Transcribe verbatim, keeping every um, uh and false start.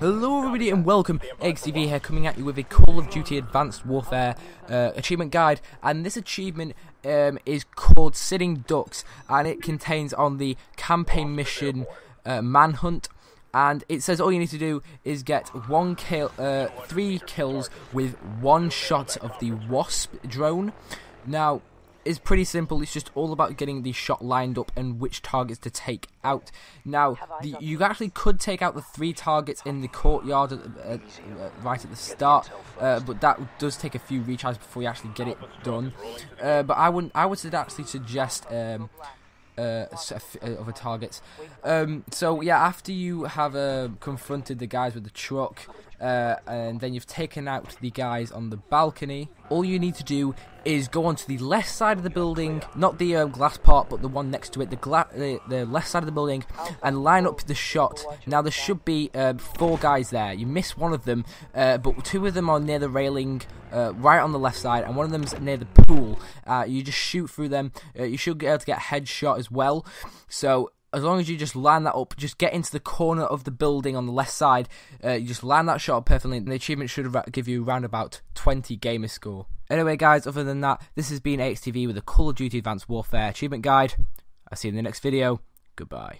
Hello everybody and welcome, A X T V here, coming at you with a Call of Duty Advanced Warfare uh, achievement guide, and this achievement um, is called Sitting Ducks, and it contains on the campaign mission uh, Manhunt, and it says all you need to do is get one kill, uh, three kills with one shot of the Wasp drone. Now, it's pretty simple. It's just all about getting the shot lined up and which targets to take out. Now, the, you actually could take out the three targets in the courtyard at, at, at, right at the start, uh, but that does take a few retries before you actually get it done. Uh, but I wouldn't. I would actually suggest um, uh, other targets. Um, so yeah, after you have uh, confronted the guys with the truck, Uh, and then you've taken out the guys on the balcony, all you need to do is go onto the left side of the building, not the um, glass part, but the one next to it, the, gla the, the left side of the building, and line up the shot. Now, there should be uh, four guys there. You miss one of them, uh, but two of them are near the railing, uh, right on the left side, and one of them's near the pool. Uh, you just shoot through them. Uh, you should be able to get a headshot as well. So as long as you just line that up, just get into the corner of the building on the left side, uh, you just line that shot up perfectly, and the achievement should give you around about twenty gamer score. Anyway guys, other than that, this has been A X T V with the Call of Duty Advanced Warfare achievement guide. I'll see you in the next video. Goodbye.